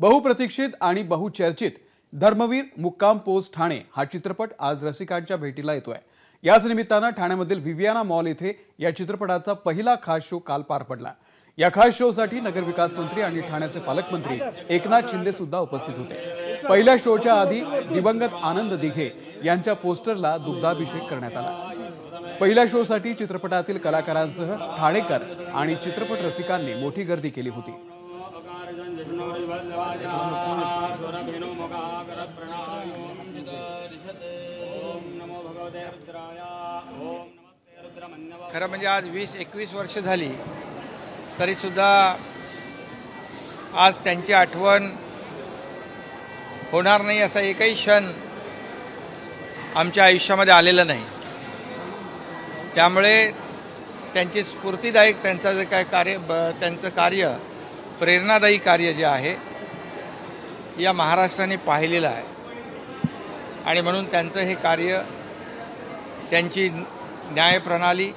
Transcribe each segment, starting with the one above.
बहुप्रतीक्षित आणि बहुचर्चित धर्मवीर मुक्काम पोस्ट ठाणे हा चित्रपट आज रसिकांच्या भेटीला येतोय। याच निमित्तानं ठाण्यामधील विविआना मॉल येथे या चित्रपटाचा पहिला खास शो काल पार पडला। या खास शो साठी नगर विकास मंत्री आणि ठाण्याचे पालकमंत्री एकनाथ शिंदे सुद्धा उपस्थित होते। पहिल्या शोच्या आधी दिवंगत आनंद दिघे यांच्या पोस्टरला दुग्धाभिषेक करण्यात आला। पहिल्या शो साठी चित्रपटातील कलाकारांसह ठाणेकर आणि चित्रपट रसिकांनी मोठी गर्दी केली होती। खरं म्हणजे आज 20-21 वर्ष झाली तरी सुद्धा आज त्यांची आठवण होणार नाही असा एकही क्षण आमच्या आयुष्यामध्ये आलेला नाही। त्यामुळे त्यांची स्फूर्तीदायक त्यांचा जे काय कार्य त्यांचं कार्य प्रेरणादायी कार्य जे आहे या महाराष्ट्राने पाहिलेलं आहे आणि म्हणून त्यांचं हे कार्य त्यांची न्यायप्रणाली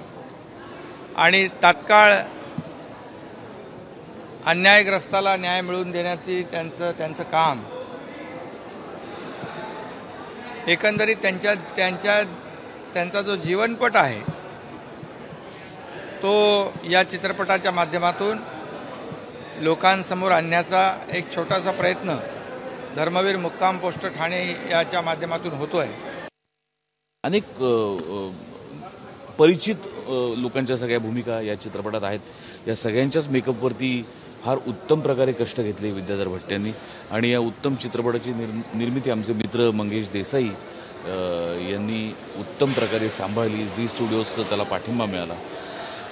आणि तात्काळ अन्यायग्रस्ताला न्याय मिळवून देण्याची त्यांचं काम एकंदरीत त्यांच्या त्यांच्या त्यांचा जो जीवनपट आहे तो या चित्रपटाच्या माध्यमातून लोकांसमोर आणण्याचा एक छोटासा प्रयत्न धर्मवीर मुक्काम पोस्ट ठाणे याच्या माध्यमातून होतोय। अनेक परिचित लोकांच्या सगळ्या भूमिका या चित्रपटात आहेत। या सगळ्यांच्याच मेकअपवरती फार उत्तम प्रकारे कष्ट घेतले विद्याधर भट्ट यांनी आणि या उत्तम चित्रपटाची निर्मिती आमचे मित्र मंगेश देसाई यांनी उत्तम प्रकारे सांभाळली। जी स्टूडियोजचा त्याला पाठिंबा मिळाला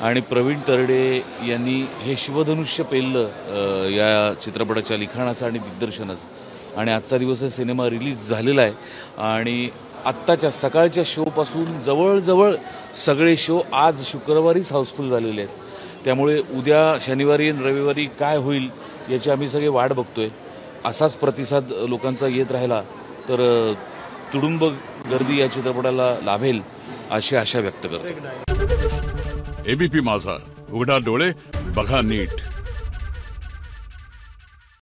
आणि प्रवीण तडेन यांनी हे शिवधनुष्य पेललं या चित्रपटाच्या लिखाणाचं आणि दिग्दर्शनाचं। आणि आजचा दिवस सिनेमा रिलीज झालेला आहे आणि आत्ताच्या सकाळच्या शोपासून जवळजवळ सगळे शो आज शुक्रवारीच हाऊसफुल झालेले आहेत। त्यामुळे उद्या शनिवारी आणि रविवारी काय होईल याची आम्ही सगळे वाट बघतोय। असाच प्रतिसाद लोकांचा येत राहिला तर तुडुंब गर्दी या चित्रपटाला लाभेल अशी आशा व्यक्त करतो। एबीपी माझा, उघडा डोळे बघा नीट।